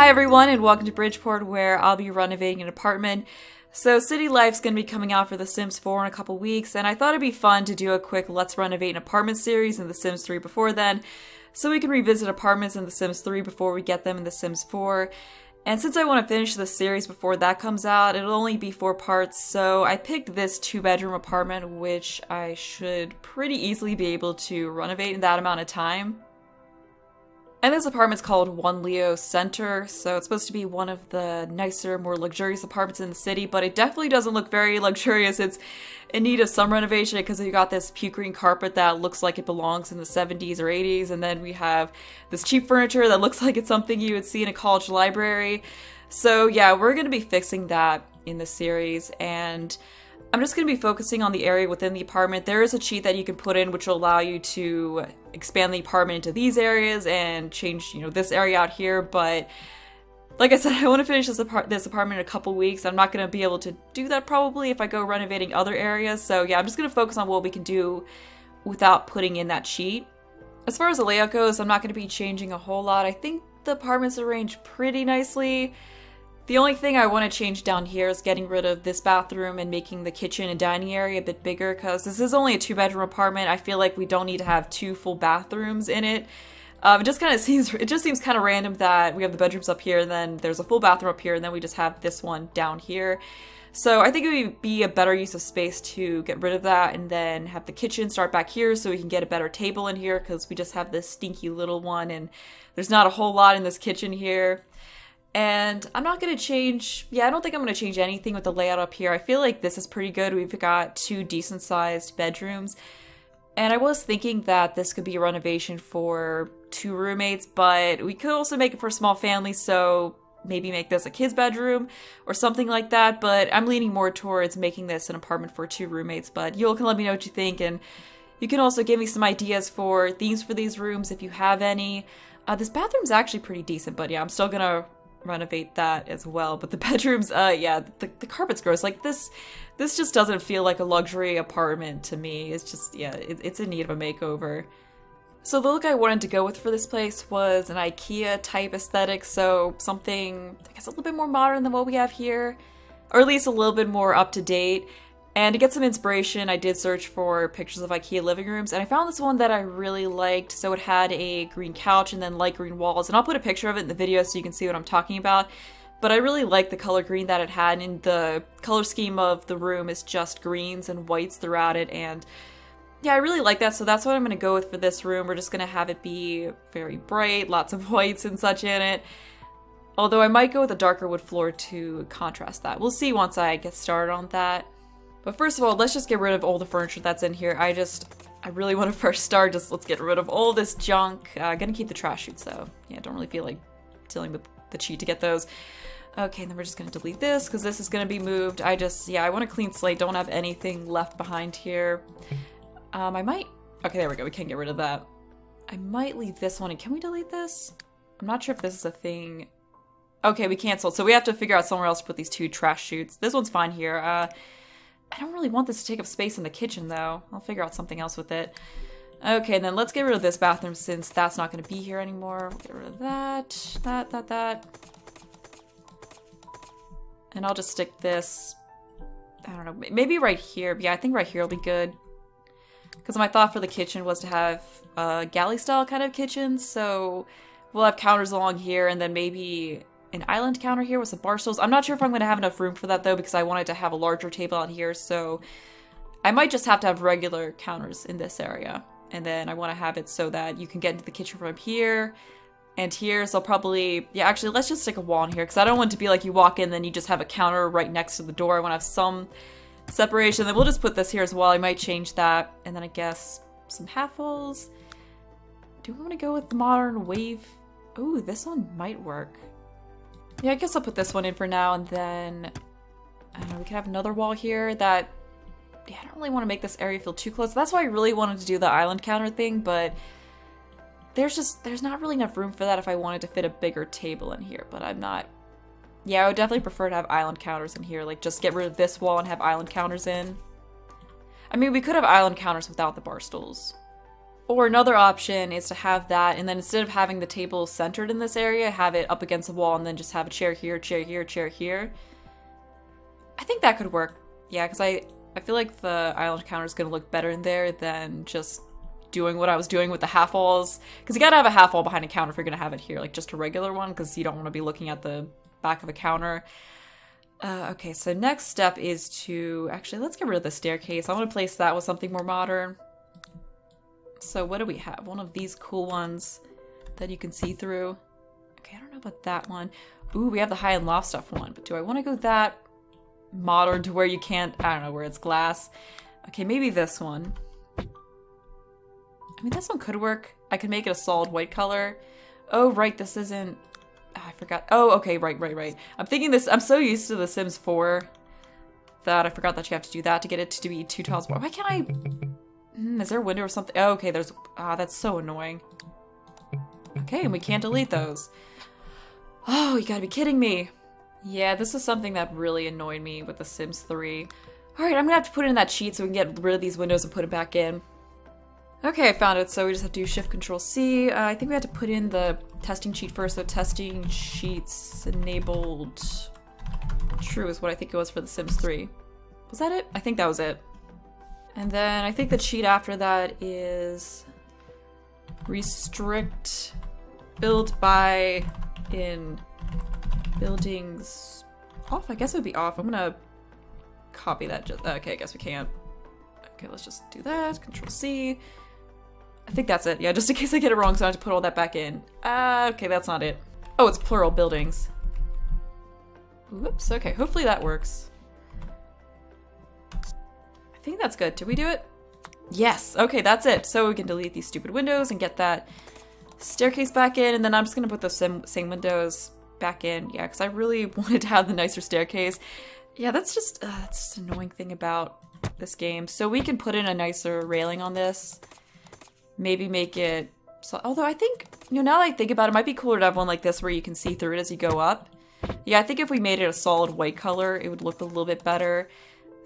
Hi everyone and welcome to Bridgeport, where I'll be renovating an apartment. So City Life's going to be coming out for The Sims 4 in a couple weeks, and I thought it'd be fun to do a quick Let's Renovate an Apartment series in The Sims 3 before then, so we can revisit apartments in The Sims 3 before we get them in The Sims 4. And since I want to finish this series before that comes out, it'll only be 4 parts, so I picked this 2-bedroom apartment, which I should pretty easily be able to renovate in that amount of time. And this apartment's called One Leo Center, so it's supposed to be one of the nicer, more luxurious apartments in the city, but it definitely doesn't look very luxurious. It's in need of some renovation because we got this puke green carpet that looks like it belongs in the 70s or 80s, and then we have this cheap furniture that looks like it's something you would see in a college library. So yeah, we're going to be fixing that in this series, and I'm just going to be focusing on the area within the apartment. There is a cheat that you can put in which will allow you to expand the apartment into these areas and change, this area out here, but like I said, I want to finish this apartment in a couple weeks. I'm not going to be able to do that probably if I go renovating other areas, so yeah, I'm just going to focus on what we can do without putting in that cheat. As far as the layout goes, I'm not going to be changing a whole lot. I think the apartment's arranged pretty nicely. The only thing I want to change down here is getting rid of this bathroom and making the kitchen and dining area a bit bigger, because this is only a 2-bedroom apartment. I feel like we don't need to have 2 full bathrooms in it. It just seems kind of random that we have the bedrooms up here, and then there's a full bathroom up here, and then we just have this one down here. So I think it would be a better use of space to get rid of that and then have the kitchen start back here so we can get a better table in here, because we just have this stinky little one and there's not a whole lot in this kitchen here. And I'm not going to change, I don't think I'm going to change anything with the layout up here. I feel like this is pretty good. We've got 2 decent sized bedrooms. And I was thinking that this could be a renovation for 2 roommates, but we could also make it for a small family, so maybe make this a kid's bedroom or something like that. But I'm leaning more towards making this an apartment for 2 roommates, but you all can let me know what you think. And you can also give me some ideas for themes for these rooms if you have any. This bathroom's actually pretty decent, but yeah, I'm still going to renovate that as well. But the bedrooms, the carpet's gross. Like this just doesn't feel like a luxury apartment to me. It's just, it's in need of a makeover. So the look I wanted to go with for this place was an IKEA type aesthetic, so something I guess a little bit more modern than what we have here, or at least a little bit more up to date. And to get some inspiration, I did search for pictures of IKEA living rooms, and I found this one that I really liked. So it had a green couch and then light green walls, and I'll put a picture of it in the video so you can see what I'm talking about. But I really liked the color green that it had, and the color scheme of the room is just greens and whites throughout it, and yeah, I really like that, so that's what I'm going to go with for this room. We're just going to have it be very bright, lots of whites and such in it. Although I might go with a darker wood floor to contrast that. We'll see once I get started on that. But first of all, let's just get rid of all the furniture that's in here. I really want to first start, let's get rid of all this junk. I'm gonna keep the trash chutes though. Yeah, I don't really feel like dealing with the cheat to get those. Okay, and then we're just gonna delete this, because this is gonna be moved. I want a clean slate, don't have anything left behind here. Okay, there we go, we can get rid of that. I might leave this one, and can we delete this? I'm not sure if this is a thing. Okay, we canceled, so we have to figure out somewhere else to put these 2 trash chutes. This one's fine here. I don't really want this to take up space in the kitchen, though. I'll figure out something else with it. Okay, and then let's get rid of this bathroom, since that's not going to be here anymore. We'll get rid of that, that. And I'll just stick this, I don't know, maybe right here. Yeah, I think right here will be good. Because my thought for the kitchen was to have a galley-style kind of kitchen, so we'll have counters along here, and then maybe an island counter here with some bar stools. I'm not sure if I'm going to have enough room for that though, because I wanted to have a larger table out here, so I might just have to have regular counters in this area. And then I want to have it so that you can get into the kitchen from here and here, so I'll probably, actually let's just stick a wall in here, because I don't want it to be like you walk in then you just have a counter right next to the door. I want to have some separation. Then we'll just put this here as well. I might change that. And then I guess some half holes. Do we want to go with the modern wave? Ooh, this one might work. Yeah, I guess I'll put this one in for now, and then I don't know, we could have another wall here that, I don't really want to make this area feel too close. That's why I really wanted to do the island counter thing, but there's not really enough room for that if I wanted to fit a bigger table in here, but I'm not. Yeah, I would definitely prefer to have island counters in here, like just get rid of this wall and have island counters in. I mean, we could have island counters without the bar stools. Or another option is to have that, and then instead of having the table centered in this area, have it up against the wall and then just have a chair here, chair here, chair here. I think that could work. Yeah, because I feel like the island counter is going to look better in there than just doing what I was doing with the half walls. Because you got to have a half wall behind a counter if you're going to have it here, like just a regular one, because you don't want to be looking at the back of a counter. Okay, so next step is to... Actually, let's get rid of the staircase. I want to place that with something more modern. So what do we have? One of these cool ones that you can see through. Okay, I don't know about that one. Ooh, we have the high-end loft stuff one, but do I want to go that modern to where you can't, I don't know, where it's glass? Okay, maybe this one. I mean, this one could work. I could make it a solid white color. Oh, right, this isn't... Oh, I forgot. Oh, okay, right. I'm thinking this... I'm so used to The Sims 4 that I forgot that you have to do that to get it to be 2 tiles more. Why can't I... is there a window or something? Oh, okay, there's... Ah, that's so annoying. Okay, and we can't delete those. Oh, you gotta be kidding me. Yeah, this is something that really annoyed me with The Sims 3. Alright, I'm gonna have to put in that sheet so we can get rid of these windows and put it back in. Okay, I found it, so we just have to do Shift-Control-C. I think we have to put in the testing sheet first, so testing sheets enabled... True is what I think it was for The Sims 3. Was that it? I think that was it. And then I think the cheat after that is restrict build by in buildings off. I guess it would be off. I'm gonna copy that. Okay, I guess we can't. Okay, let's just do that. Control-C. I think that's it. Yeah, just in case I get it wrong, so I have to put all that back in. Okay, that's not it. Oh, it's plural buildings. Whoops, okay, hopefully that works. I think that's good. Did we do it? Yes! Okay, that's it. So we can delete these stupid windows and get that staircase back in, and then I'm just gonna put those same windows back in. Yeah, because I really wanted to have the nicer staircase. Yeah, that's just an annoying thing about this game. So we can put in a nicer railing on this. Maybe make it... So, although I think, you know, now that I think about it, it might be cooler to have one like this where you can see through it as you go up. Yeah, I think if we made it a solid white color, it would look a little bit better.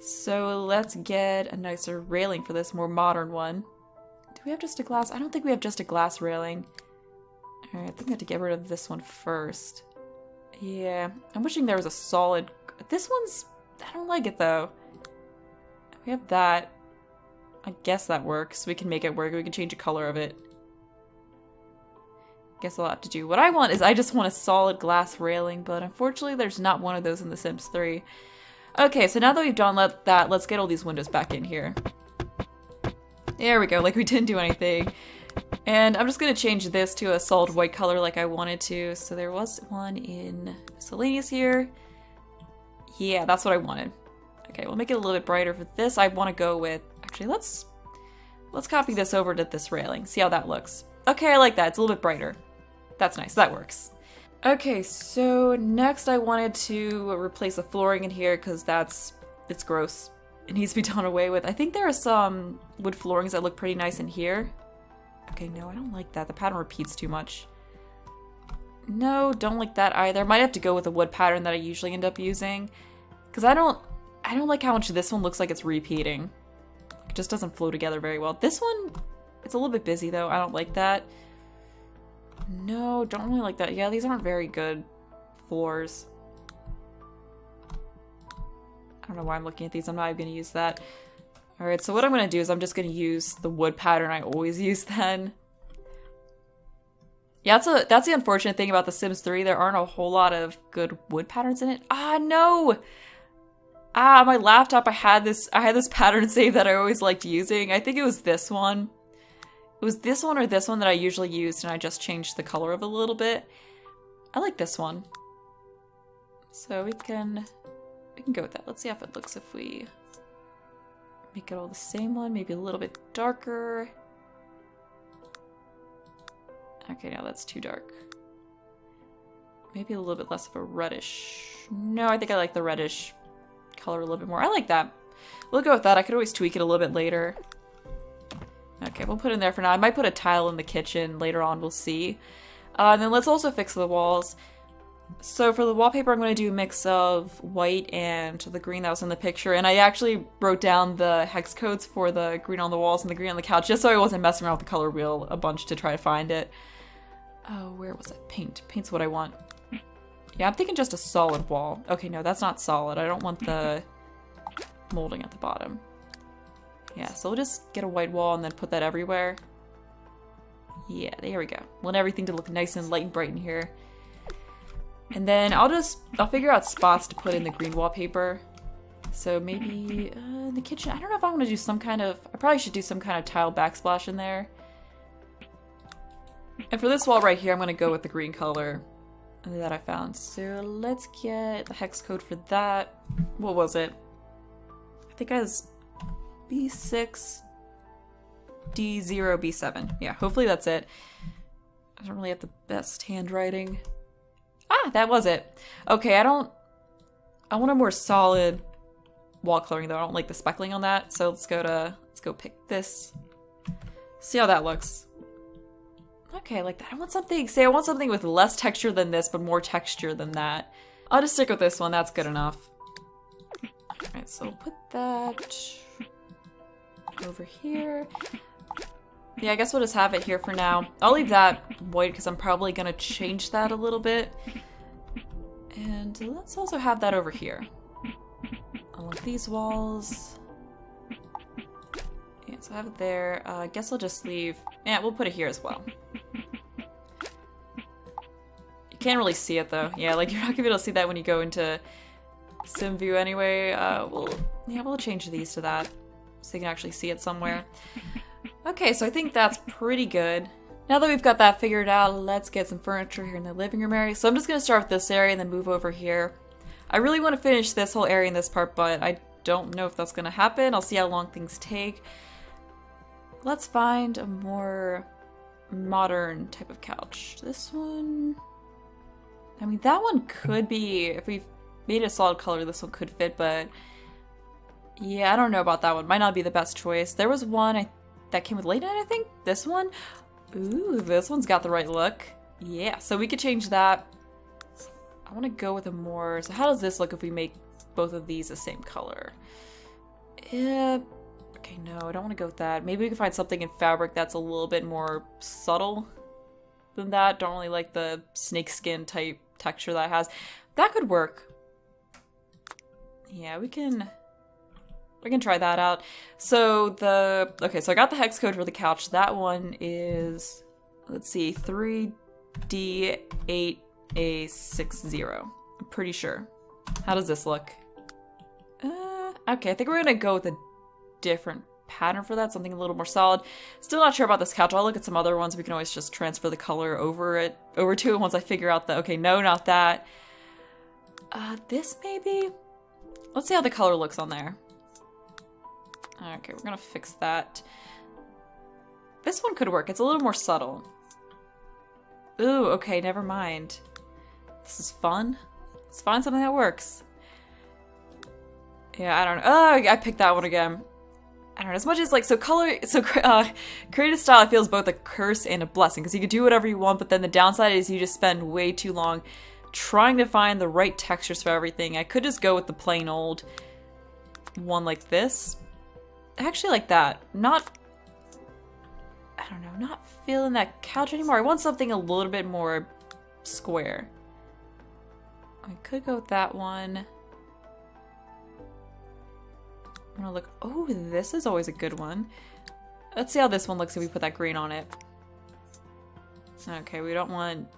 So let's get a nicer railing for this more modern one. Do we have just a glass? I don't think we have just a glass railing. Alright, I think I have to get rid of this one first. Yeah, I'm wishing there was a solid... This one's... I don't like it though. We have that. I guess that works. We can make it work. We can change the color of it. Guess I'll have to do... What I want is I just want a solid glass railing, but unfortunately there's not one of those in The Sims 3. Okay, so now that we've done that, let's get all these windows back in here. There we go, like we didn't do anything. And I'm just gonna change this to a solid white color like I wanted to. So there was one in miscellaneous here. Yeah, that's what I wanted. Okay, we'll make it a little bit brighter for this. I wanna go with, actually let's copy this over to this railing, see how that looks. Okay, I like that, it's a little bit brighter. That's nice, that works. Okay, so next I wanted to replace the flooring in here because it's gross. It needs to be done away with. I think there are some wood floorings that look pretty nice in here. Okay, no, I don't like that. The pattern repeats too much. No, don't like that either. Might have to go with a wood pattern that I usually end up using because I don't like how much this one looks like it's repeating. It just doesn't flow together very well. This one, it's a little bit busy though. I don't like that. No, don't really like that. Yeah, these aren't very good floors. I don't know why I'm looking at these. I'm not even going to use that. Alright, so what I'm going to do is I'm just going to use the wood pattern I always use then. Yeah, that's the unfortunate thing about The Sims 3. There aren't a whole lot of good wood patterns in it. Ah, no! Ah, my laptop, I had this pattern saved that I always liked using. I think it was this one. It was this one or this one that I usually used, and I just changed the color of it a little bit. I like this one. So we can go with that. Let's see how it looks if we make it all the same one, maybe a little bit darker. Okay, now that's too dark. Maybe a little bit less of a reddish. No, I think I like the reddish color a little bit more. I like that. We'll go with that. I could always tweak it a little bit later. Okay, we'll put it in there for now. I might put a tile in the kitchen later on, we'll see. And then let's also fix the walls. So for the wallpaper, I'm going to do a mix of white and the green that was in the picture. And I actually wrote down the hex codes for the green on the walls and the green on the couch, just so I wasn't messing around with the color wheel a bunch to try to find it. Oh, where was it? Paint. Paint's what I want. Yeah, I'm thinking just a solid wall. Okay, no, that's not solid. I don't want the molding at the bottom. Yeah, so we'll just get a white wall and then put that everywhere. Yeah, there we go. Want everything to look nice and light and bright in here. And then I'll figure out spots to put in the green wallpaper. So maybe in the kitchen. I don't know if I want to do some kind of, I probably should do some kind of tile backsplash in there. And for this wall right here, I'm going to go with the green color that I found. So let's get the hex code for that. What was it? I think I was B6D0B7. Yeah, hopefully that's it. I don't really have the best handwriting. Ah, that was it. Okay, I want a more solid wall coloring though. I don't like the speckling on that. So let's go pick this. See how that looks. Okay, I like that. I want something, say I want something with less texture than this, but more texture than that. I'll just stick with this one. That's good enough. All right, so we'll put that over here. Yeah, I guess we'll just have it here for now. I'll leave that void because I'm probably going to change that a little bit. And let's also have that over here. Along these walls. Yeah, so I have it there. I guess I'll just leave... Yeah, we'll put it here as well. You can't really see it though. Yeah, like you're not going to be able to see that when you go into Sim View anyway. We'll change these to that so you can actually see it somewhere. Okay, so I think that's pretty good. Now that we've got that figured out, let's get some furniture here in the living room area. So I'm just going to start with this area and then move over here. I really want to finish this whole area in this part, but I don't know if that's going to happen. I'll see how long things take. Let's find a more modern type of couch. This one... I mean, that one could be... If we've made it a solid color, this one could fit, but... Yeah, I don't know about that one. Might not be the best choice. There was one... That came with Late Night, I think? This one? Ooh, this one's got the right look. Yeah, so we could change that. I want to go with a more... So how does this look if we make both of these the same color? Okay, no, I don't want to go with that. Maybe we can find something in fabric that's a little bit more subtle than that. Don't really like the snakeskin type texture that it has. That could work. Yeah, we can try that out. So okay, so I got the hex code for the couch. That one is, let's see, 3D8A60. I'm pretty sure. How does this look? Okay, I think we're gonna go with a different pattern for that, something a little more solid. Still not sure about this couch. I'll look at some other ones. We can always just transfer the color over to it once I figure out that, okay, no, not that. This maybe? Let's see how the color looks on there. Okay, we're gonna fix that. This one could work. It's a little more subtle. Ooh, okay, never mind. This is fun. Let's find something that works. Yeah, I don't know. Oh, I picked that one again. I don't know. As much as like, so color, so creative style feels both a curse and a blessing because you can do whatever you want, but then the downside is you just spend way too long trying to find the right textures for everything. I could just go with the plain old one like this. Actually, like that. I don't know, not feeling that couch anymore. I want something a little bit more square. I could go with that one. I'm gonna look. Oh, this is always a good one. Let's see how this one looks if we put that green on it. Okay, we don't want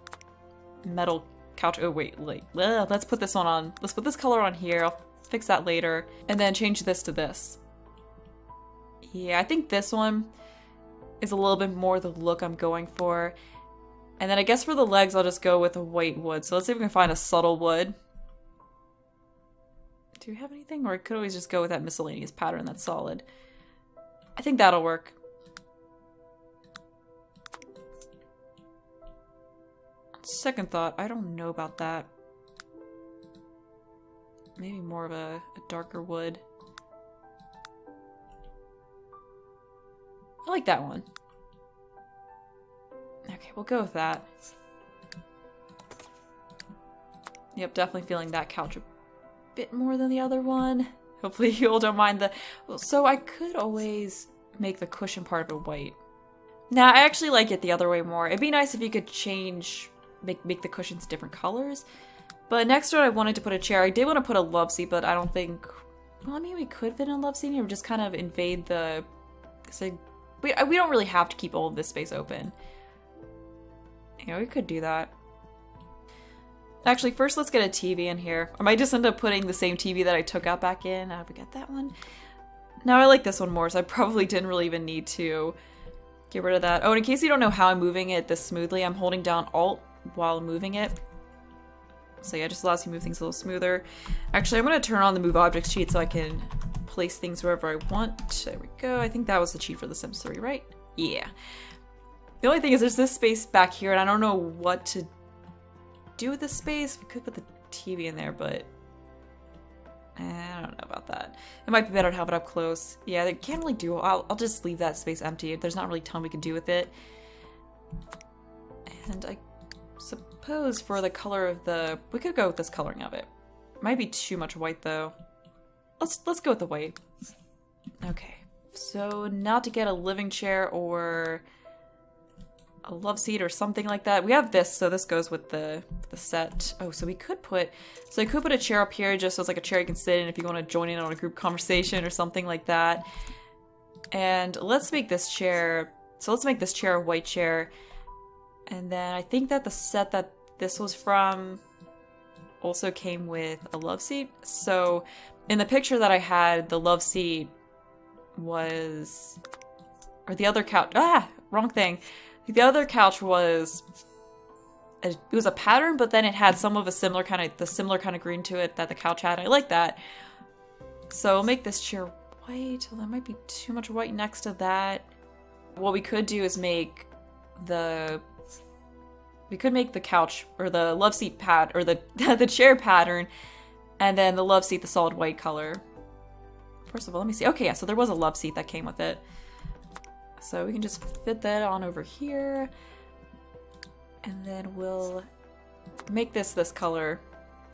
metal couch. Oh, wait, like, let's put this one on. Let's put this color on here. I'll fix that later. And then change this to this. Yeah, I think this one is a little bit more the look I'm going for. And then I guess for the legs, I'll just go with a white wood. So let's see if we can find a subtle wood. Do we have anything? Or I could always just go with that miscellaneous pattern that's solid. I think that'll work. Second thought, I don't know about that. Maybe more of a darker wood. I like that one. Okay, we'll go with that. Yep, definitely feeling that couch a bit more than the other one. Hopefully you all don't mind the... So I could always make the cushion part of it white. Nah, I actually like it the other way more. It'd be nice if you could change, make the cushions different colors. But next to it, I wanted to put a chair. I did want to put a loveseat, but I don't think... Well, I mean, we could fit in a loveseat here. We just kind of invade the... We don't really have to keep all of this space open. Yeah, we could do that. Actually, first let's get a TV in here. I might just end up putting the same TV that I took out back in. I forget that one. No, I like this one more, so I probably didn't really even need to get rid of that. Oh, and in case you don't know how I'm moving it this smoothly, I'm holding down Alt while moving it. So yeah, it just allows you to move things a little smoother. Actually, I'm going to turn on the Move Objects cheat so I can place things wherever I want. There we go. I think that was the cheat for The Sims 3, right? Yeah. The only thing is there's this space back here, and I don't know what to do with this space. We could put the TV in there, but I don't know about that. It might be better to have it up close. Yeah, they can't really do... I'll just leave that space empty. There's not really a ton we can do with it. And I suppose for the color of the... We could go with this coloring of it. Might be too much white, though. Let's go with the white. Okay. So, not to get a living chair or a love seat or something like that. We have this, so this goes with the set. Oh, so we could put... So I could put a chair up here just so it's like a chair you can sit in if you want to join in on a group conversation or something like that. And let's make this chair... So let's make this chair a white chair. And then I think that the set that this was from also came with a love seat. So in the picture that I had, the love seat was... Or the other couch... Ah! Wrong thing. The other couch was... It was a pattern, but then it had some of a similar kind of... The similar kind of green to it that the couch had. I like that. So I'll make this chair white. Well, that might be too much white next to that. What we could do is make the... We could make the couch or the love seat pad or the chair pattern, and then the love seat the solid white color. First of all, let me see. Okay, yeah, so there was a love seat that came with it. So we can just fit that on over here, and then we'll make this color,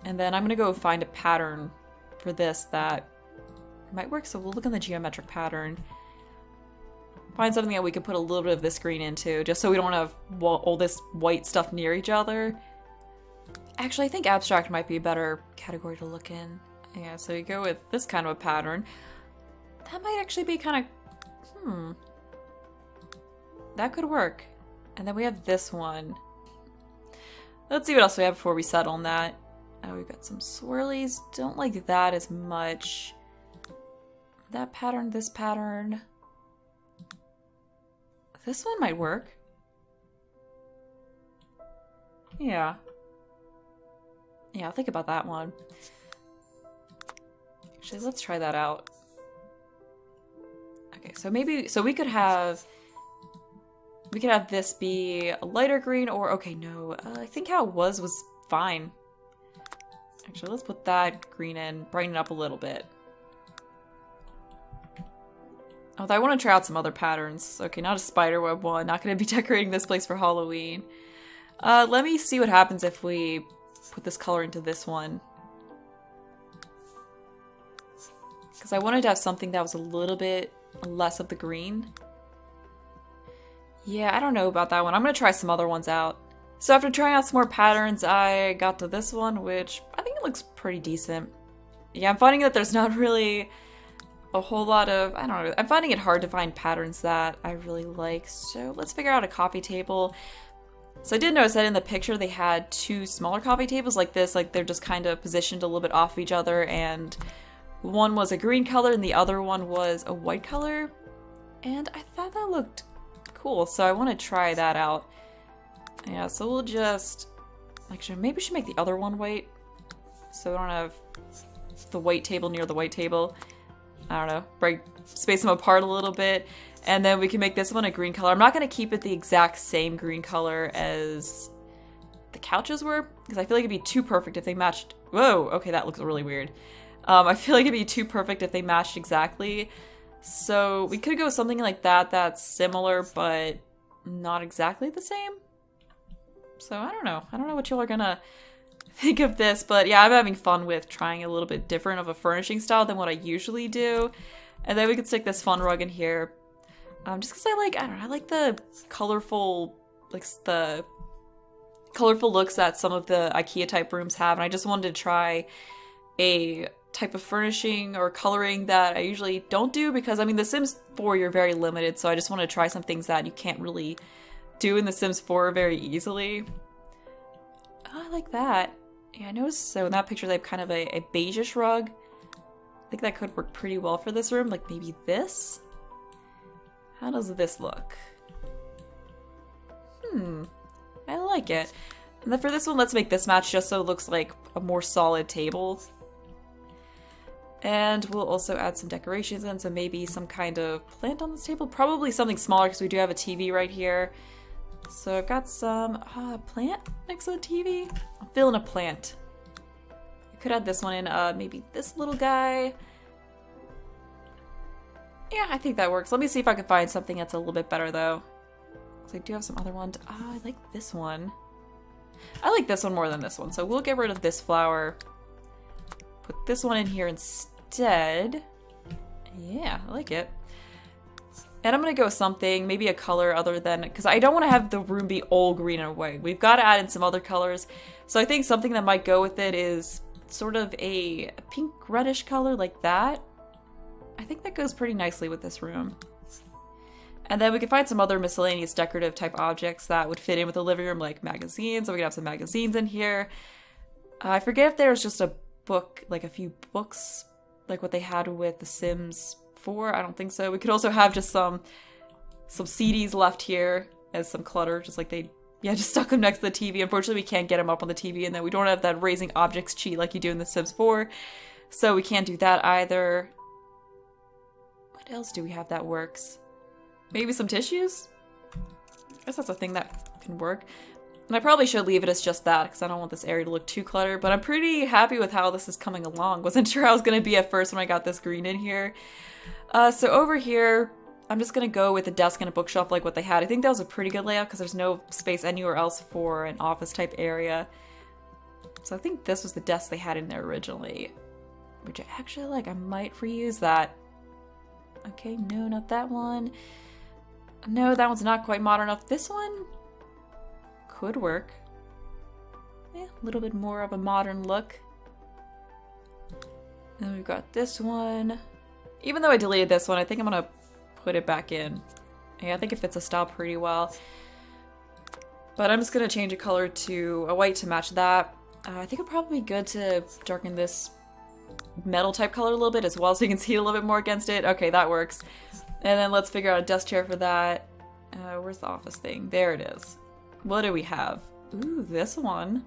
and then I'm gonna go find a pattern for this that might work. So we'll look in the geometric pattern. Find something that we could put a little bit of this green into, just so we don't have all this white stuff near each other. Actually, I think abstract might be a better category to look in. Yeah, so you go with this kind of a pattern. That might actually be kind of... That could work. And then we have this one. Let's see what else we have before we settle on that. Oh, we've got some swirlies. Don't like that as much. That pattern, this pattern... This one might work. Yeah. Yeah, I'll think about that one. Actually, let's try that out. Okay, so maybe... So we could have... We could have this be a lighter green or... Okay, no. I think how it was fine. Actually, let's put that green in. Brighten it up a little bit. Although I want to try out some other patterns. Okay, not a spiderweb one. Not going to be decorating this place for Halloween. Let me see what happens if we put this color into this one. Because I wanted to have something that was a little bit less of the green. Yeah, I don't know about that one. I'm going to try some other ones out. So after trying out some more patterns, I got to this one, which I think it looks pretty decent. Yeah, I'm finding that there's not really... a whole lot of, I don't know, I'm finding it hard to find patterns that I really like. So let's figure out a coffee table. So I did notice that in the picture they had two smaller coffee tables like this, like they're just kind of positioned a little bit off of each other, and one was a green color and the other one was a white color. And I thought that looked cool, so I want to try that out. Yeah, so we'll just, actually maybe we should make the other one white. So we don't have the white table near the white table. I don't know, space them apart a little bit, and then we can make this one a green color. I'm not going to keep it the exact same green color as the couches were, because I feel like it'd be too perfect if they matched... Whoa, okay, that looks really weird. I feel like it'd be too perfect if they matched exactly, so we could go with something like that that's similar, but not exactly the same. So I don't know what y'all are going to think of this. But yeah, I'm having fun with trying a little bit different of a furnishing style than what I usually do. And then we could stick this fun rug in here. Just because I like, I don't know, I like the colorful, like the colorful looks that some of the IKEA type rooms have. And I just wanted to try a type of furnishing or coloring that I usually don't do, because I mean The Sims 4 you're very limited, so I just want to try some things that you can't really do in The Sims 4 very easily. Oh, I like that. Yeah, I noticed so in that picture they have kind of a beigeish rug. I think that could work pretty well for this room, like maybe this? How does this look? Hmm, I like it. And then for this one, let's make this match just so it looks like a more solid table. And we'll also add some decorations in, so maybe some kind of plant on this table. Probably something smaller because we do have a TV right here. So I've got some plant next to the TV. I'm feeling a plant. I could add this one in, maybe this little guy. Yeah, I think that works. Let me see if I can find something that's a little bit better though. So I do have some other ones. Oh, I like this one. I like this one more than this one, so we'll get rid of this flower. Put this one in here instead. Yeah, I like it. And I'm gonna go something, maybe a color other than, because I don't want to have the room be all green and white. We've got to add in some other colors. So I think something that might go with it is sort of a pink reddish color like that. I think that goes pretty nicely with this room. And then we can find some other miscellaneous decorative type objects that would fit in with the living room, like magazines. So we can have some magazines in here. I forget if there's just a book, like a few books, like what they had with The Sims 4. I don't think so. We could also have just some CDs left here as some clutter, just like they, yeah, just stuck them next to the TV. Unfortunately, we can't get them up on the TV, and then we don't have that raising objects cheat like you do in The Sims 4, so we can't do that either. What else do we have that works? Maybe some tissues? I guess that's a thing that can work. And I probably should leave it as just that because I don't want this area to look too cluttered, but I'm pretty happy with how this is coming along. Wasn't sure I was going to be at first when I got this green in here. So over here, I'm just going to go with a desk and a bookshelf like what they had. I think that was a pretty good layout because there's no space anywhere else for an office type area. So I think this was the desk they had in there originally, which I actually like. I might reuse that. Okay, no, not that one. No, that one's not quite modern enough. This one would work. Yeah, a little bit more of a modern look. Then we've got this one. Even though I deleted this one, I think I'm gonna put it back in. Yeah, I think it fits a style pretty well. But I'm just gonna change a color to a white to match that. I think it'd probably be good to darken this metal type color a little bit as well so you can see it a little bit more against it. Okay, that works. And then let's figure out a desk chair for that. Where's the office thing? There it is. What do we have? Ooh, this one.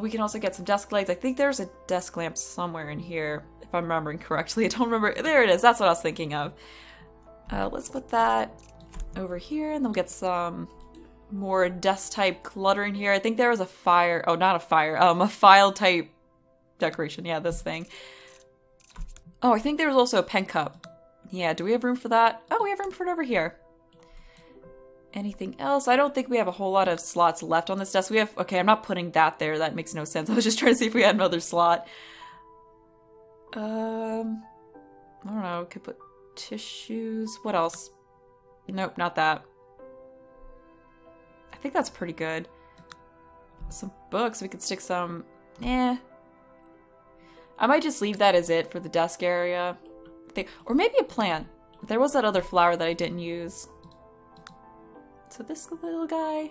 We can also get some desk lights. I think there's a desk lamp somewhere in here, if I'm remembering correctly. I don't remember. There it is. That's what I was thinking of. Let's put that over here, and then we'll get some more desk-type clutter in here. I think there was a fire. Oh, not a fire. A file-type decoration. Yeah, this thing. Oh, I think there was also a pen cup. Yeah, do we have room for that? Oh, we have room for it over here. Anything else? I don't think we have a whole lot of slots left on this desk. We have, okay, I'm not putting that there. That makes no sense. I was just trying to see if we had another slot. I don't know. Could put tissues. What else? Nope, not that. I think that's pretty good. Some books. We could stick some, I might just leave that as it for the desk area. Or maybe a plant. There was that other flower that I didn't use. So this little guy,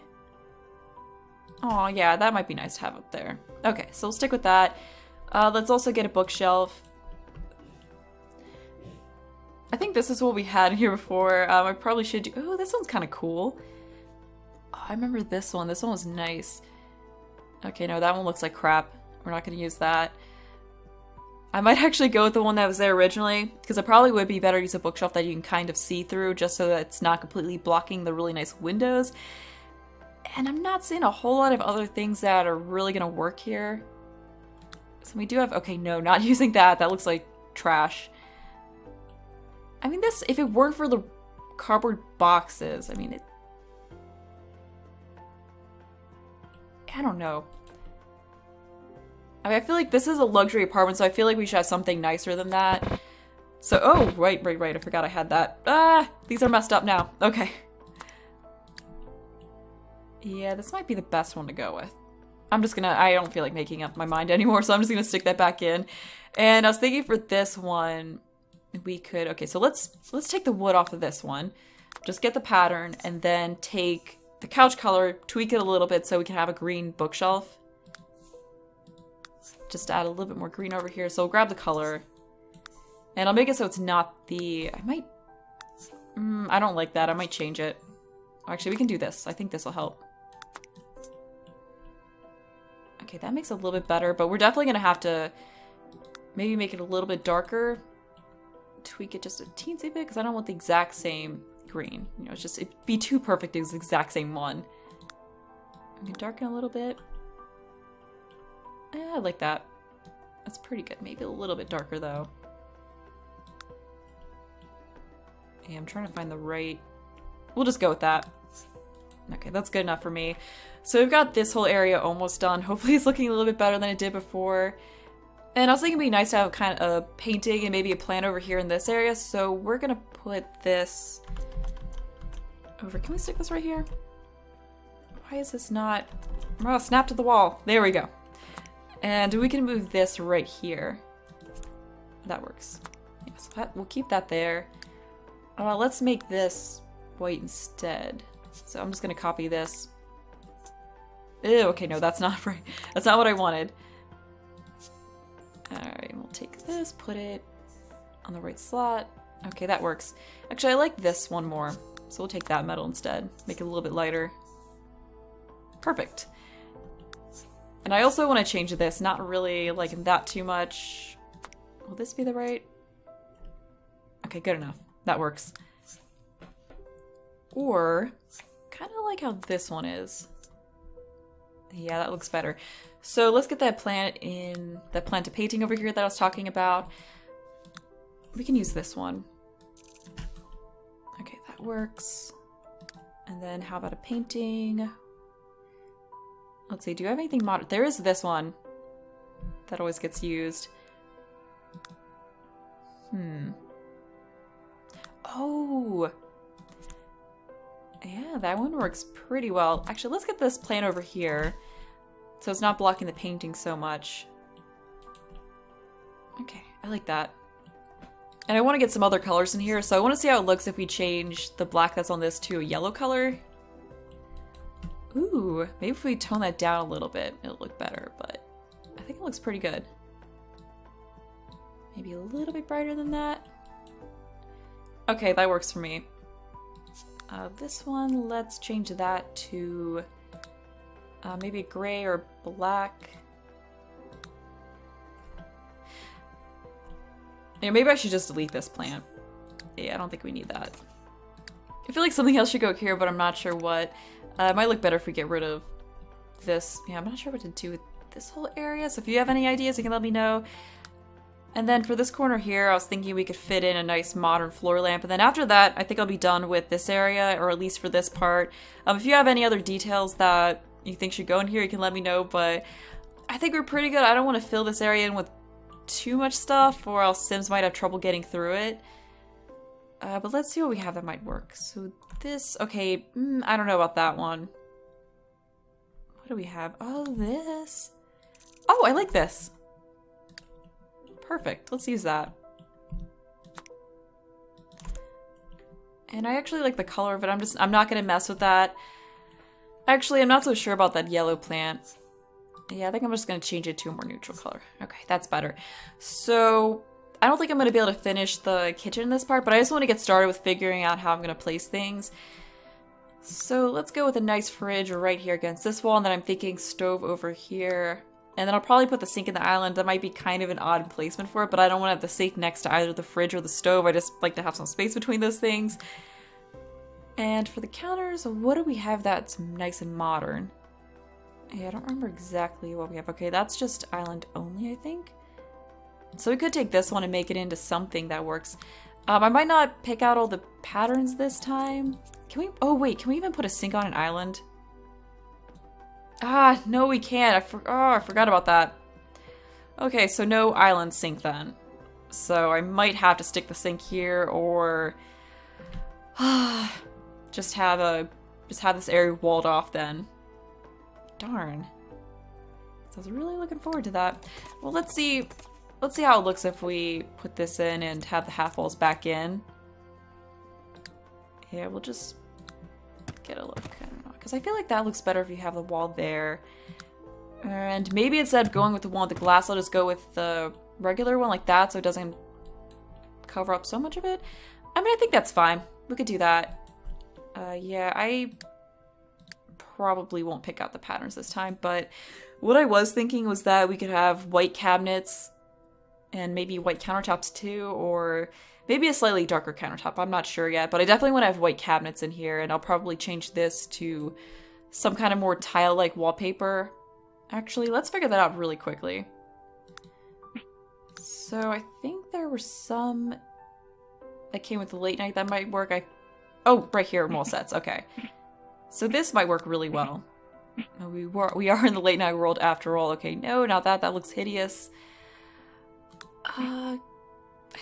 oh yeah, that might be nice to have up there. Okay, so we'll stick with that. Let's also get a bookshelf. I think this is what we had here before. I probably should do, oh, this one's kind of cool. Oh, I remember this one. This one was nice. Okay, no, that one looks like crap. We're not gonna use that. I might actually go with the one that was there originally, because it probably would be better to use a bookshelf that you can kind of see through, just so that it's not completely blocking the really nice windows. And I'm not seeing a whole lot of other things that are really going to work here. So we do have, okay, no, not using that. That looks like trash. I mean, this, if it weren't for the cardboard boxes, I mean, I don't know. I mean, I feel like this is a luxury apartment, so I feel like we should have something nicer than that. So, oh, right, I forgot I had that. Ah, these are messed up now. Okay. Yeah, this might be the best one to go with. I'm just gonna, I don't feel like making up my mind anymore, so I'm just gonna stick that back in. And I was thinking for this one, we could, okay, so let's take the wood off of this one. Just get the pattern and then take the couch color, tweak it a little bit so we can have a green bookshelf. Just add a little bit more green over here. So we'll grab the color and I'll make it so it's not the, I might, I don't like that. I might change it. Actually, we can do this. I think this will help. Okay, that makes it a little bit better, but we're definitely going to have to maybe make it a little bit darker. Tweak it just a teensy bit because I don't want the exact same green. You know, it's just, it'd be too perfect. It was the exact same one. I'm going to darken a little bit. Yeah, I like that. That's pretty good. Maybe a little bit darker though. Yeah, I'm trying to find the right... We'll just go with that. Okay, that's good enough for me. So we've got this whole area almost done. Hopefully it's looking a little bit better than it did before. And I was thinking it'd be nice to have kind of a painting and maybe a plant over here in this area. So we're gonna put this over. Can we stick this right here? Why is this not... Oh, snap to the wall. There we go. And we can move this right here. That works. Yeah, so that, we'll keep that there. Let's make this white instead. So I'm just gonna copy this. Ew, okay, no, that's not right. That's not what I wanted. All right, we'll take this, put it on the right slot. Okay, that works. Actually, I like this one more. So we'll take that metal instead, make it a little bit lighter. Perfect. And I also want to change this, not really liking that too much. Will this be the right? Okay, good enough. That works. Or, kind of like how this one is. Yeah, that looks better. So let's get that plant in, that plant to painting over here that I was talking about. We can use this one. Okay, that works. And then how about a painting? Let's see, do I have anything modern? There is this one that always gets used. Oh! Yeah, that one works pretty well. Actually, let's get this plant over here so it's not blocking the painting so much. Okay, I like that. And I want to get some other colors in here, so I want to see how it looks if we change the black that's on this to a yellow color. Ooh, maybe if we tone that down a little bit, it'll look better, but I think it looks pretty good. Maybe a little bit brighter than that. Okay, that works for me. This one, let's change that to maybe gray or black. Yeah, maybe I should just delete this plant. Yeah, I don't think we need that. I feel like something else should go here, but I'm not sure what. It might look better if we get rid of this. Yeah, I'm not sure what to do with this whole area, so if you have any ideas, you can let me know. And then for this corner here, I was thinking we could fit in a nice modern floor lamp. And then after that, I think I'll be done with this area, or at least for this part. If you have any other details that you think should go in here, you can let me know. But I think we're pretty good. I don't want to fill this area in with too much stuff, or else Sims might have trouble getting through it. But let's see what we have that might work. So this, okay, I don't know about that one. What do we have? Oh, this. Oh, I like this. Perfect, let's use that. And I actually like the color of it, I'm not gonna mess with that. Actually, I'm not so sure about that yellow plant. Yeah, I think I'm just gonna change it to a more neutral color. Okay, that's better. So, I don't think I'm gonna be able to finish the kitchen in this part, but I just wanna get started with figuring out how I'm gonna place things. So let's go with a nice fridge right here against this wall, and then I'm thinking stove over here. And then I'll probably put the sink in the island. That might be kind of an odd placement for it, but I don't want to have the sink next to either the fridge or the stove. I just like to have some space between those things. And for the counters, what do we have that's nice and modern? Yeah, I don't remember exactly what we have. Okay, that's just island only, I think. So we could take this one and make it into something that works. I might not pick out all the patterns this time. Can we, oh wait, can we even put a sink on an island? Ah, no we can't. I forgot about that. Okay, so no island sink then. So I might have to stick the sink here, or just have this area walled off then. Darn. So I was really looking forward to that. Well, let's see how it looks if we put this in and have the half walls back in. Yeah, we'll just get a look. I don't know, because I feel like that looks better if you have the wall there. And maybe instead of going with the one with the glass, I'll just go with the regular one like that so it doesn't cover up so much of it. I mean, I think that's fine. We could do that. Yeah, I probably won't pick out the patterns this time, but what I was thinking was that we could have white cabinets and maybe white countertops too, or maybe a slightly darker countertop. I'm not sure yet, but I definitely want to have white cabinets in here, and I'll probably change this to some kind of more tile-like wallpaper. Actually, let's figure that out really quickly. So I think there were some that came with the Late Night that might work. Oh, right here, wall sets. Okay. So this might work really well. We are in the Late Night world after all. Okay, no, not that. That looks hideous. I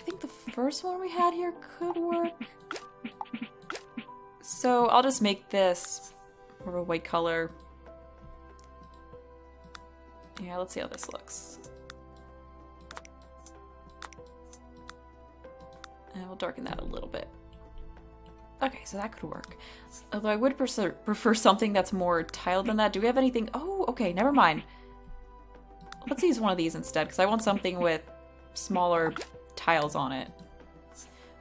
think the first one we had here could work. So I'll just make this more of a white color. Yeah, let's see how this looks. And we'll darken that a little bit. Okay, so that could work. Although I would prefer something that's more tiled than that. Do we have anything? Oh, okay, never mind. Let's use one of these instead, because I want something with smaller tiles on it.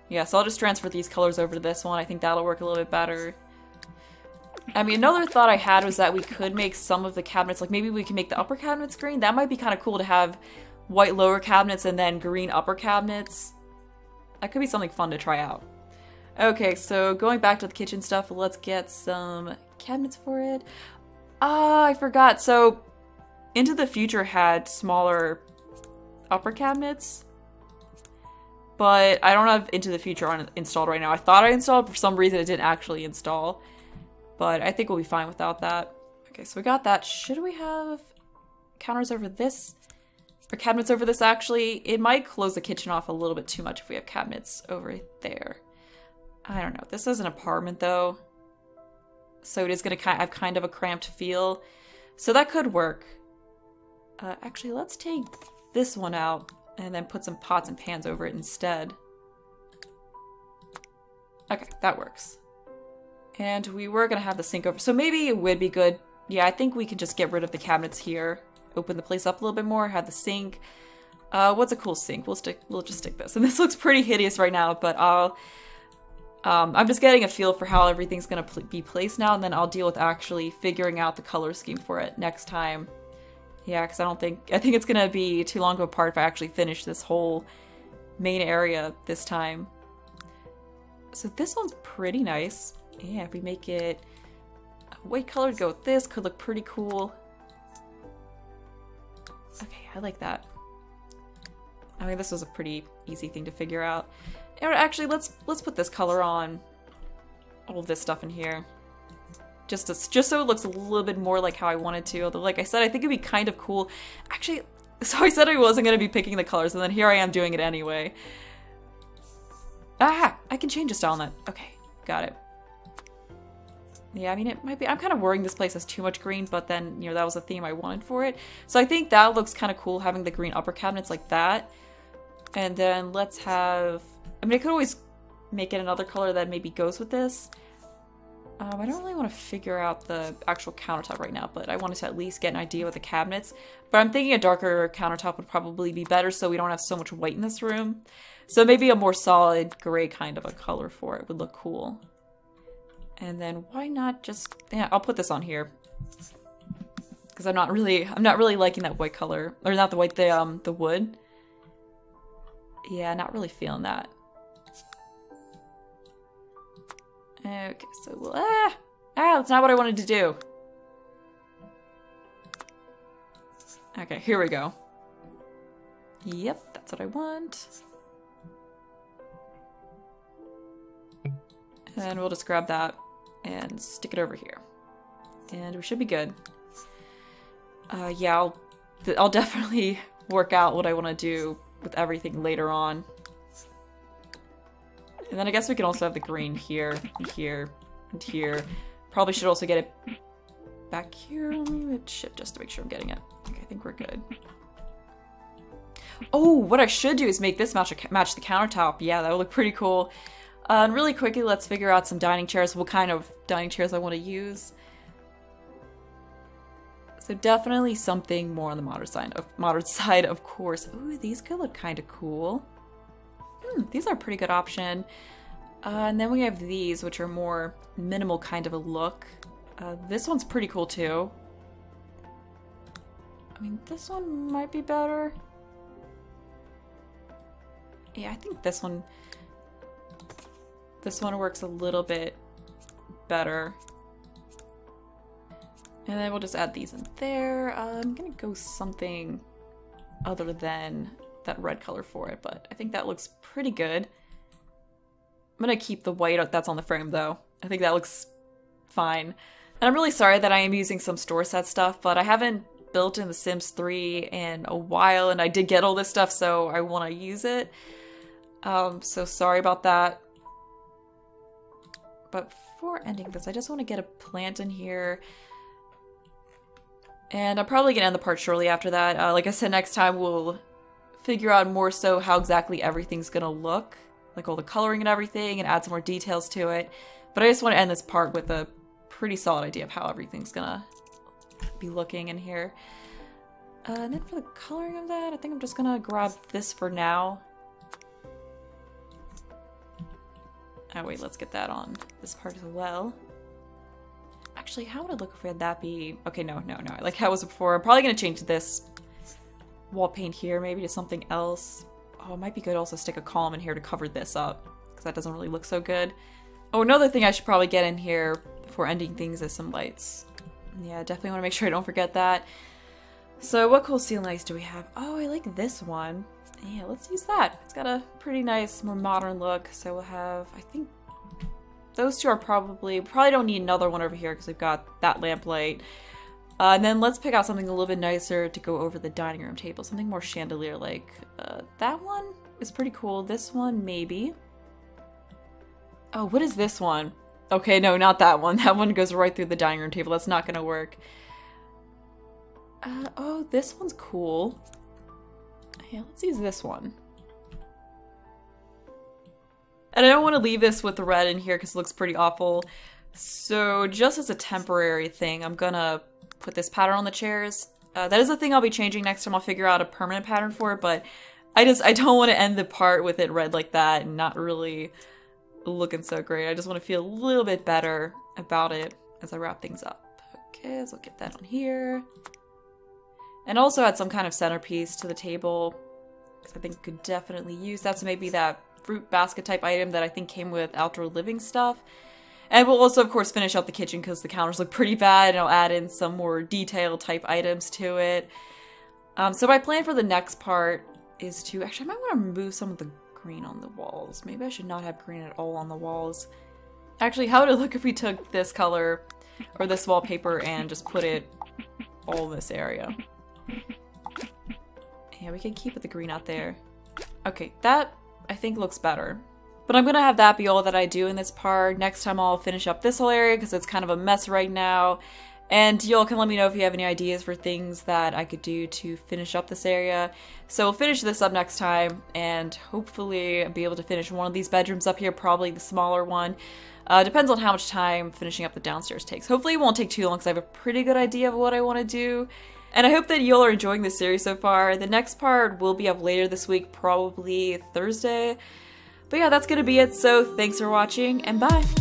Yeah, so I'll just transfer these colors over to this one. I think that'll work a little bit better. I mean, another thought I had was that we could make some of the cabinets, like maybe we can make the upper cabinets green. That might be kind of cool to have white lower cabinets and then green upper cabinets. That could be something fun to try out. Okay, so going back to the kitchen stuff, let's get some cabinets for it. Ah, I forgot. So Into the Future had smaller upper cabinets, but I don't have Into the Future installed right now. I thought I installed, but for some reason it didn't actually install. But I think we'll be fine without that. Okay, so we got that. Should we have counters over this? Or cabinets over this, actually? It might close the kitchen off a little bit too much if we have cabinets over there. I don't know. This is an apartment, though. So it is going to have kind of a cramped feel. So that could work. Actually, let's take this one out and then put some pots and pans over it instead. Okay, that works. And we were going to have the sink over, so maybe it would be good. Yeah, I think we can just get rid of the cabinets here, open the place up a little bit more, have the sink. What's a cool sink? We'll just stick this. And this looks pretty hideous right now, but I'll, I'm just getting a feel for how everything's going to be placed now, and then I'll deal with actually figuring out the color scheme for it next time. Yeah, because I think it's going to be too long of a part if I actually finish this whole main area this time. So this one's pretty nice. Yeah, if we make it white colored, go with this, could look pretty cool. Okay, I like that. I mean, this was a pretty easy thing to figure out. Actually, let's put this color on all this stuff in here. Just so it looks a little bit more like how I wanted to. Although, like I said, I think it'd be kind of cool. Actually, so I said I wasn't going to be picking the colors, and then here I am doing it anyway. Ah, I can change the style on that. Okay, got it. Yeah, I mean, it might be, I'm kind of worrying this place has too much green, but then, you know, that was the theme I wanted for it. So I think that looks kind of cool, having the green upper cabinets like that. And then let's have, I mean, I could always make it another color that maybe goes with this. I don't really want to figure out the actual countertop right now, but I wanted to at least get an idea with the cabinets. But I'm thinking a darker countertop would probably be better so we don't have so much white in this room. So maybe a more solid gray kind of a color for it would look cool. And then why not just, yeah, I'll put this on here. Because I'm not really liking that white color. Or not the white, the wood. Yeah, not really feeling that. Okay, so we'll, that's not what I wanted to do. Okay, here we go. Yep, that's what I want. And we'll just grab that and stick it over here. And we should be good. Yeah, I'll definitely work out what I want to do with everything later on. And then I guess we can also have the green here, and here, and here. Probably should also get it back here. Let me hit shift just to make sure I'm getting it. Okay, I think we're good. Oh, what I should do is make this match the countertop. Yeah, that would look pretty cool. And really quickly, let's figure out some dining chairs. What kind of dining chairs I want to use. So definitely something more on the modern side, of course. Ooh, these could look kind of cool. These are a pretty good option. And then we have these, which are more minimal kind of a look. This one's pretty cool too. I mean, this one might be better. Yeah, I think this one works a little bit better. And then we'll just add these in there. I'm gonna go something other than that red color for it, but I think that looks pretty good. I'm gonna keep the white that's on the frame though. I think that looks fine. And I'm really sorry that I am using some store set stuff, but I haven't built in The Sims 3 in a while, and I did get all this stuff, so I want to use it. So sorry about that. But before ending this, I just want to get a plant in here. And I'm probably going to end the part shortly after that. Like I said, next time we'll figure out more so how exactly everything's going to look. Like all the coloring and everything, and add some more details to it. But I just want to end this part with a pretty solid idea of how everything's going to be looking in here. And then for the coloring of that, I think I'm just gonna grab this for now. Oh wait, let's get that on this part as well. Actually, how would it look if we had that be... Okay, no. Like how it was before. I'm probably gonna change this wall paint here maybe to something else. Oh, it might be good also stick a column in here to cover this up, because that doesn't really look so good. Oh, another thing I should probably get in here before ending things is some lights. Yeah, definitely want to make sure I don't forget that. So what cool ceiling lights do we have? Oh, I like this one. Yeah, let's use that. It's got a pretty nice, more modern look. So we'll have, I think those two are probably don't need another one over here because we've got that lamp light. And then let's pick out something a little bit nicer to go over the dining room table. Something more chandelier-like. That one is pretty cool. This one, maybe. Oh, what is this one? Okay, no, not that one. That one goes right through the dining room table. That's not gonna work. Oh, this one's cool. Yeah, let's use this one. And I don't want to leave this with the red in here because it looks pretty awful. So just as a temporary thing, I'm gonna put this pattern on the chairs. That is the thing I'll be changing next time. I'll figure out a permanent pattern for it, but I don't want to end the part with it red like that and not really looking so great. I just want to feel a little bit better about it as I wrap things up. Okay, so I'll get that on here. And also add some kind of centerpiece to the table, because I think you could definitely use that. So maybe that fruit basket type item that I think came with outdoor living stuff. And we'll also, of course, finish up the kitchen because the counters look pretty bad, and I'll add in some more detail type items to it. So my plan for the next part is to... Actually, I might want to move some of the green on the walls. Maybe I should not have green at all on the walls. Actually, how would it look if we took this color or this wallpaper and just put it all in this area? Yeah, we can keep it the green out there. Okay, that I think looks better. But I'm gonna have that be all that I do in this part. Next time I'll finish up this whole area because it's kind of a mess right now. And y'all can let me know if you have any ideas for things that I could do to finish up this area. So we'll finish this up next time and hopefully be able to finish one of these bedrooms up here, probably the smaller one. Depends on how much time finishing up the downstairs takes. Hopefully it won't take too long because I have a pretty good idea of what I want to do. And I hope that y'all are enjoying this series so far. The next part will be up later this week, probably Thursday. But yeah, that's gonna be it. So thanks for watching and bye!